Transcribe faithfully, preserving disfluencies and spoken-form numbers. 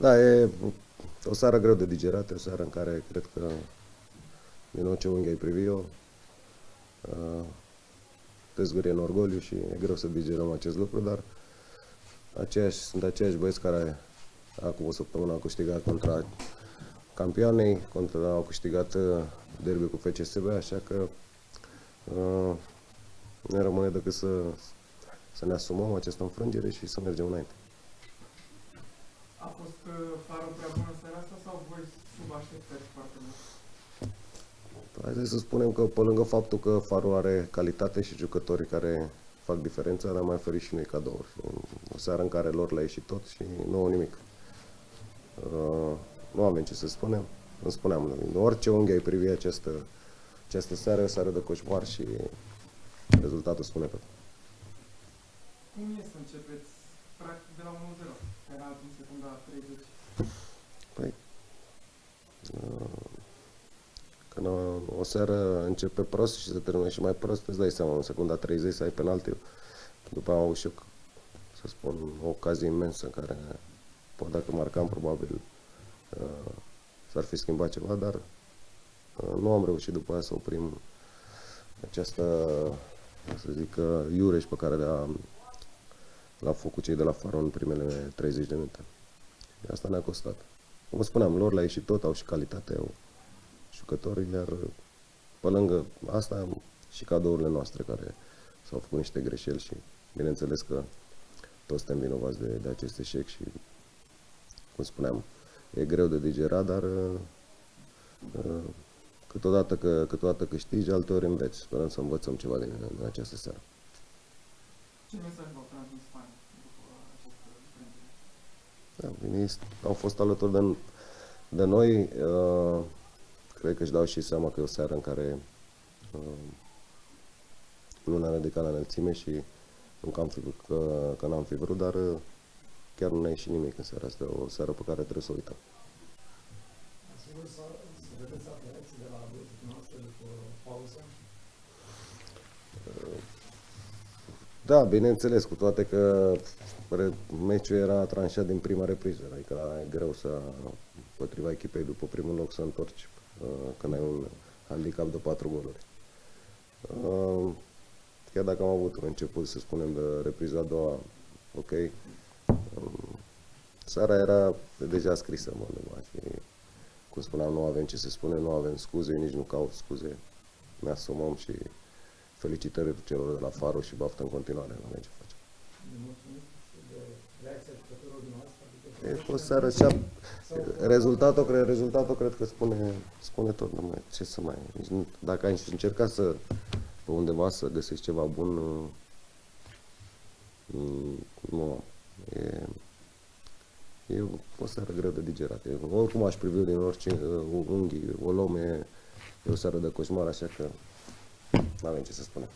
Da, e o seară greu de digerat, e o seară în care cred că, din orice unghi ai privi-o, te zgârie în orgoliu și e greu să digerăm acest lucru, dar aceiași, sunt aceiași băieți care acum o săptămână au câștigat contra campioanei, contra, au câștigat derby cu F C S B, așa că uh, ne rămâne decât să, să ne asumăm această înfrângere și să mergem înainte. A fost uh, Farul prea bună seara asta sau voi sub așteptări foarte mult? Hai să spunem că pe lângă faptul că Farul are calitate și jucătorii care fac diferența, ne-am mai oferit și noi cadouri. O seară în care lor le-a ieșit tot și nouă nimic. Uh, nu avem ce să spunem. Îmi spuneam, în orice unghi ai privi această, această seară, o seară de coșmar și rezultatul spune tot. Cum e să începeți practic de la unu zero? Penal din secunda treizeci. Păi, când o seară începe prost și se termină și mai prost, îți dai seama, în secunda treizeci să ai penaltiul. După am avut și eu, să spun, o ocazie imensă în care, poate dacă marcam, probabil s-ar fi schimbat ceva, dar nu am reușit după aia să oprim această, să zic, iureș pe care l-au făcut cei de la Farul în primele treizeci de minute. Asta ne-a costat. Cum spuneam, lor le-a ieșit tot, au și calitate, au jucători, iar pe lângă asta am și cadourile noastre care s-au făcut niște greșeli și bineînțeles că toți suntem vinovați de, de acest eșec și, cum spuneam, e greu de digerat, dar uh, câteodată, că, câteodată câștigi, alteori înveți. Sperăm să învățăm ceva din, din această seară. Ce mesaj v-au transmis fanii după acest prânz? Da, au fost alături de, de noi. Uh, cred că își dau și seama că e o seară în care uh, nu ne-a ridicat la înălțime și nu că, că, că n-am fi vrut, dar uh, chiar nu ne-a ieșit nimic în seara asta, o seară pe care trebuie să o uităm. Da, bineînțeles, cu toate că meciul era tranșat din prima repriză, adică e greu să, potriva echipei, după primul loc să întorci când ai un handicap de patru goluri. Chiar dacă am avut un început, să spunem, de repriza a doua, ok, seara era deja scrisă, mă, numai și, cum spuneam, nu avem ce să spunem, nu avem scuze, nici nu caut scuze, ne asumăm și felicitări celor de la Farul și baftă în continuare, nu avem ce facem. E o seară și rezultatul, cred, rezultatul cred că spune, spune tot, numai ce să mai, dacă ai încercat să, undeva să găsești ceva bun, nu. E, e o seară greu de digerat. E, oricum aș privi din orice uh, unghi, o luăm, e, e o seară de coșmar, așa că nu avem ce să spunem.